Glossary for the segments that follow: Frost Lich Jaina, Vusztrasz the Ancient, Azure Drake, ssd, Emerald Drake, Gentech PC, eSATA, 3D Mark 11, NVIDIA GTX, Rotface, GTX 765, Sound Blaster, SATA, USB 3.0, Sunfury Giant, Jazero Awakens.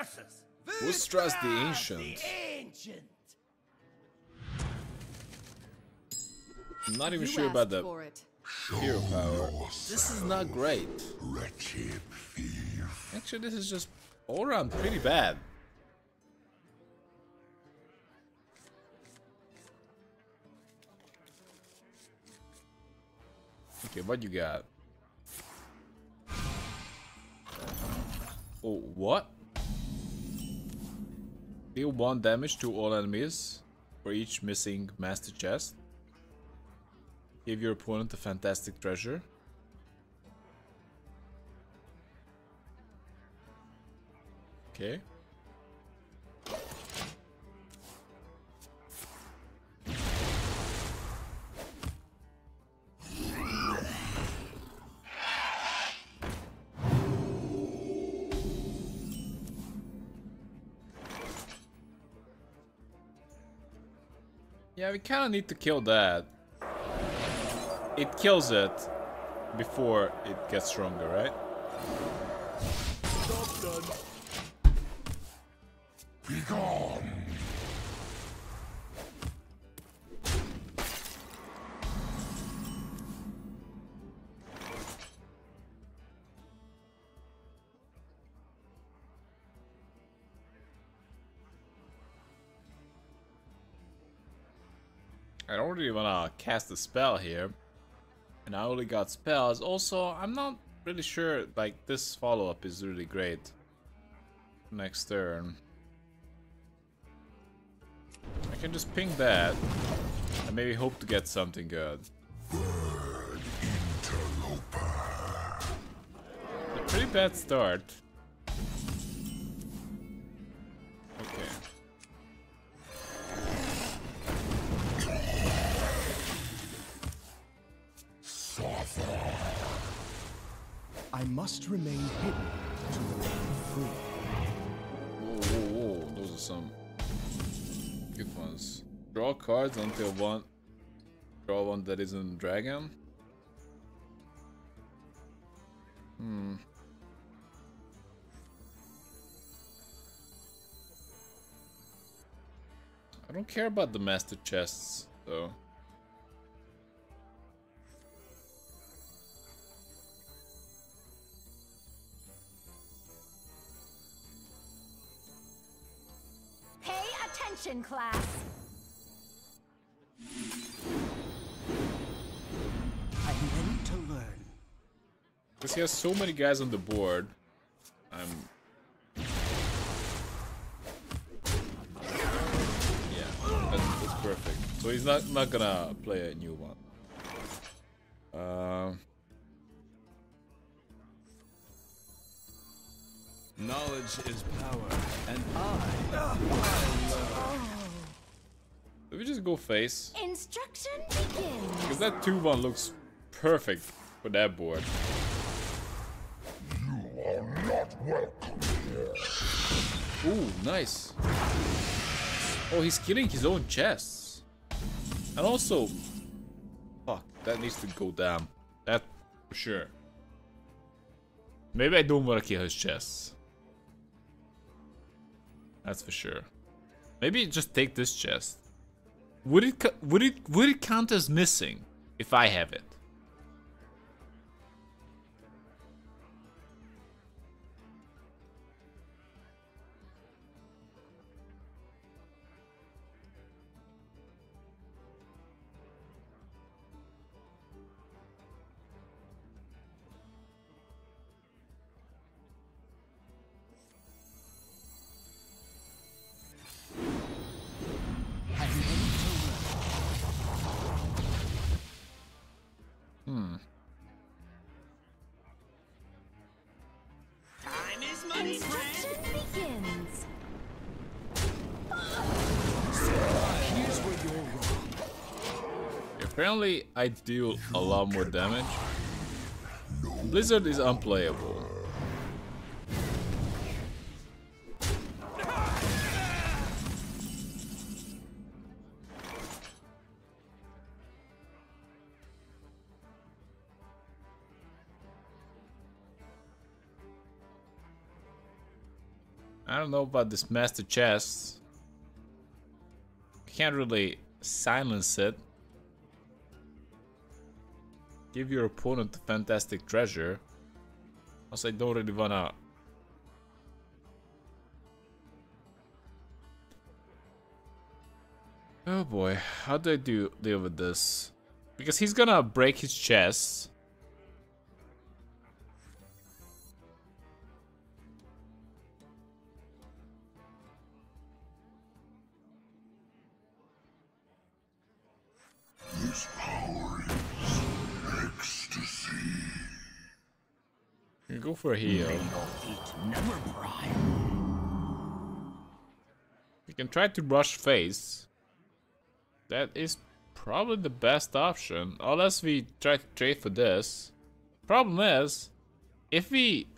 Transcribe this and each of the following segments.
curses! Vusztrasz the Ancient. I'm not even sure about the hero power. This is not great. Wretched thief. Actually, this is just all around pretty bad. Okay, what you got? Oh, what? Deal 1 damage to all enemies for each missing master chest. Give your opponent a fantastic treasure. Okay. Yeah, we kind of need to kill that. It kills it before it gets stronger, right? Be gone. I don't really want to cast a spell here. And I only got spells. Also, I'm not really sure, like, this follow-up is really great. Next turn. I can just ping that. And maybe hope to get something good. Word interloper. A pretty bad start. Okay. I must remain hidden to remain free. Whoa, whoa, whoa. Those are some good ones. Draw cards until one. Draw one that isn't dragon. Hmm. I don't care about the master chests, though. Class. I'm ready to learn. Because he has so many guys on the board. Yeah, that's perfect. So he's not gonna play a new one. Knowledge is power, and I Let me just go face. Instruction begins. Because that 2-1 looks perfect for that board. You are not welcome here. Ooh, nice. Oh, he's killing his own chests. And also, fuck, that needs to go down. That for sure. Maybe I don't want to kill his chests. That's for sure. Maybe just take this chest. Would it count as missing if I have it? Apparently, I deal a lot more damage. Blizzard is unplayable. I don't know about this master chest. Can't really silence it. Give your opponent a fantastic treasure. Also, I don't really wanna . Oh boy, how do I deal with this? Because he's gonna break his chest. This power is ecstasy. You go for a heal. You can try to brush face. That is probably the best option, unless we try to trade for this. Problem is, if we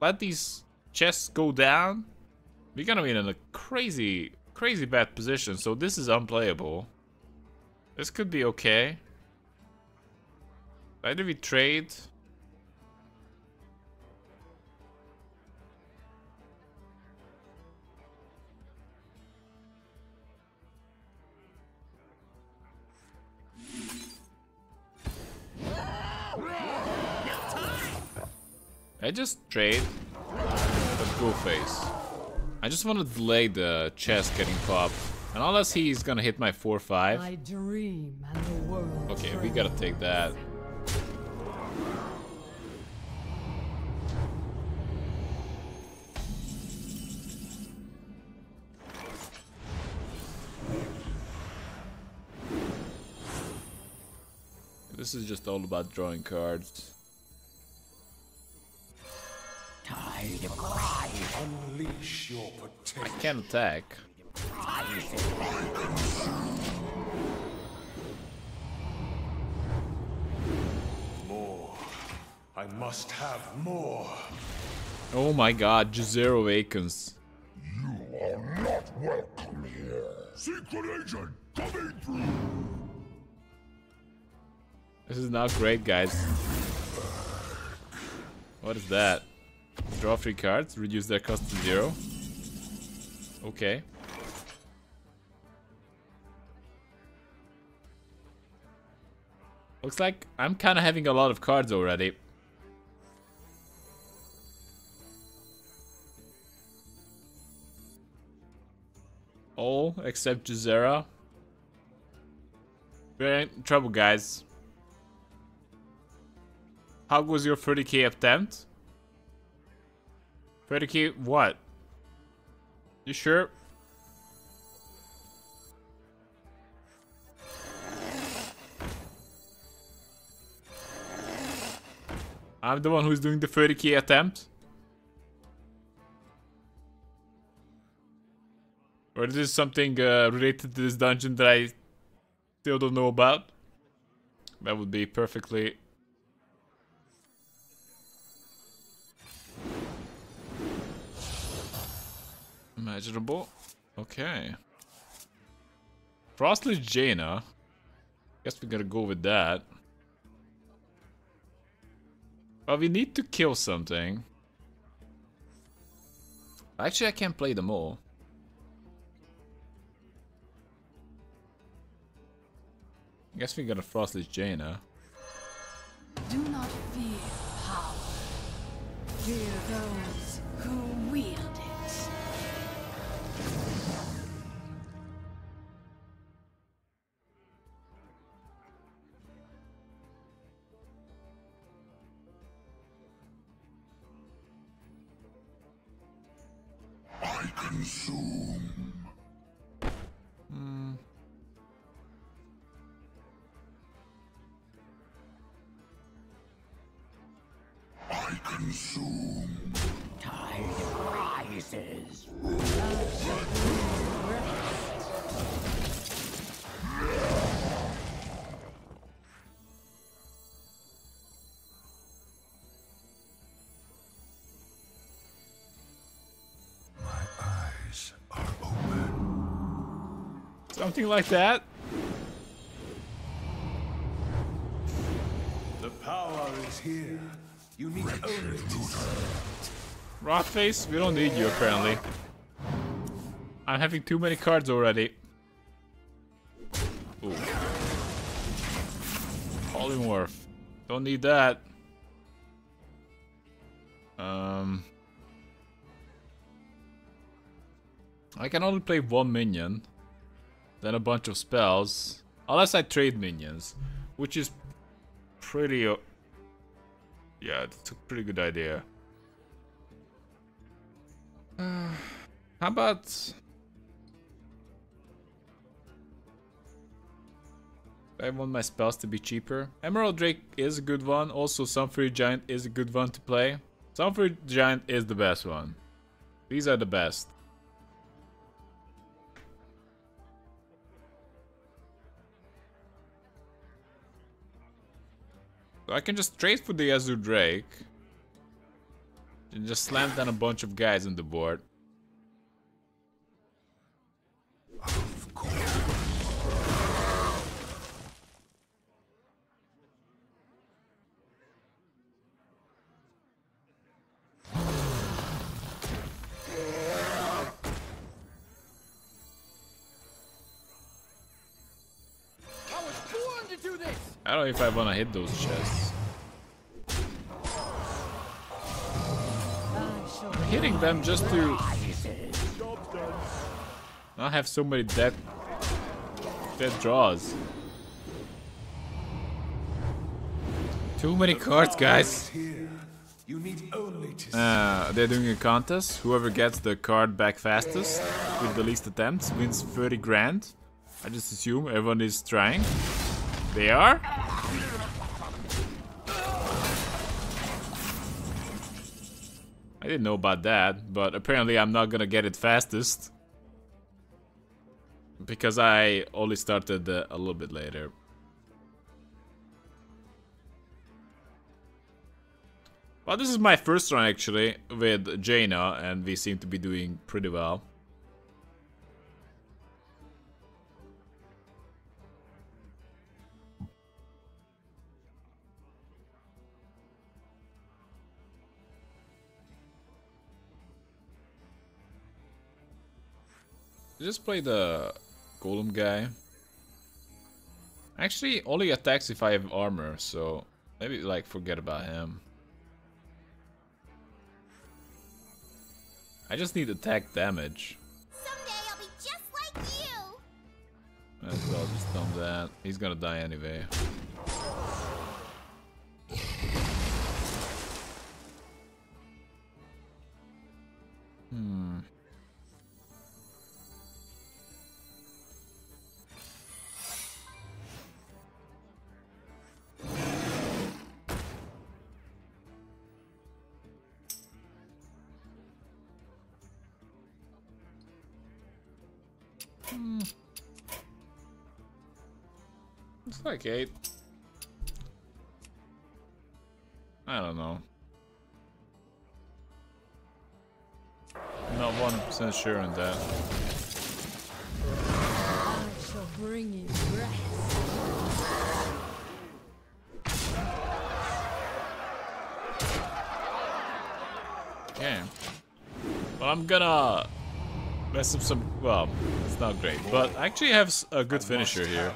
let these chests go down, we're gonna be in a crazy, crazy bad position, so this is unplayable. This could be okay. Either we trade. I just trade, but go face. I just want to delay the chest getting popped. And unless he's gonna hit my 4-5. I dream and the world okay, we gotta take that. This is just all about drawing cards. I can't attack. More. I must have more. Oh my God, Jazero Awakens. You are not welcome here. Secret agent coming through. This is not great, guys. What is that? Draw 3 cards, reduce their cost to 0. Okay. Looks like I'm kind of having a lot of cards already. All except Jazera. We're in trouble, guys. How goes your 30k attempt? 30k what? You sure? I'm the one who's doing the 30k attempt? Or is this something related to this dungeon that I still don't know about? That would be perfectly... imaginable. Okay. Frost Lich Jaina. Guess we gotta go with that. Well, we need to kill something. Actually, I can't play them all. I guess we got a Frost Lich Jaina. Do not fear power. Fear those who wield it. Consume. I consume. Tide rises. Something like that. The power is here. You need only to serve it. Rotface, we don't need you apparently. I'm having too many cards already. Ooh. Polymorph. Don't need that. I can only play one minion, then a bunch of spells, unless I trade minions, which is pretty... yeah, it's a pretty good idea. How about... I want my spells to be cheaper. Emerald Drake is a good one. Also, Sunfury Giant is a good one to play. Sunfury Giant is the best one. These are the best. So I can just trade for the Azure Drake and just slam down a bunch of guys on the board. I don't know if I want to hit those chests. I'm hitting them just to not have so many dead draws. Too many cards, guys. They're doing a contest. Whoever gets the card back fastest with the least attempts wins 30 grand. I just assume everyone is trying. They are? I didn't know about that, but apparently I'm not gonna get it fastest. Because I only started a little bit later. Well, this is my first run actually with Jaina, and we seem to be doing pretty well. Just play the golem guy. Actually, only attacks if I have armor, so maybe like forget about him. I just need attack damage. Someday I'll be just like you. Might as well just dump that. He's gonna die anyway. It's like 8. I don't know. I'm not 100% sure on that. I shall bring you rest. Okay. Well, I'm gonna mess up some. Well, it's not great, but I actually have a good finisher here.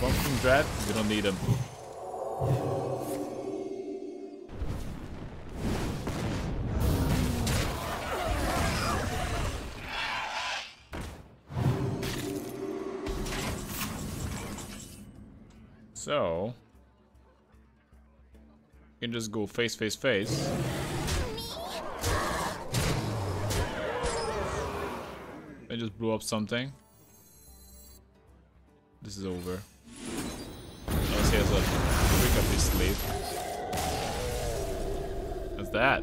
Bumping Dread, we don't need him. So, you can just go face. I just blew up something. This is over. He has a trick up his sleeve. What's that?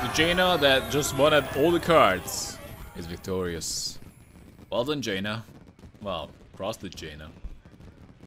The Jaina that just won at all the cards is victorious. Well done, Jaina. Well, Frost Lich Jaina.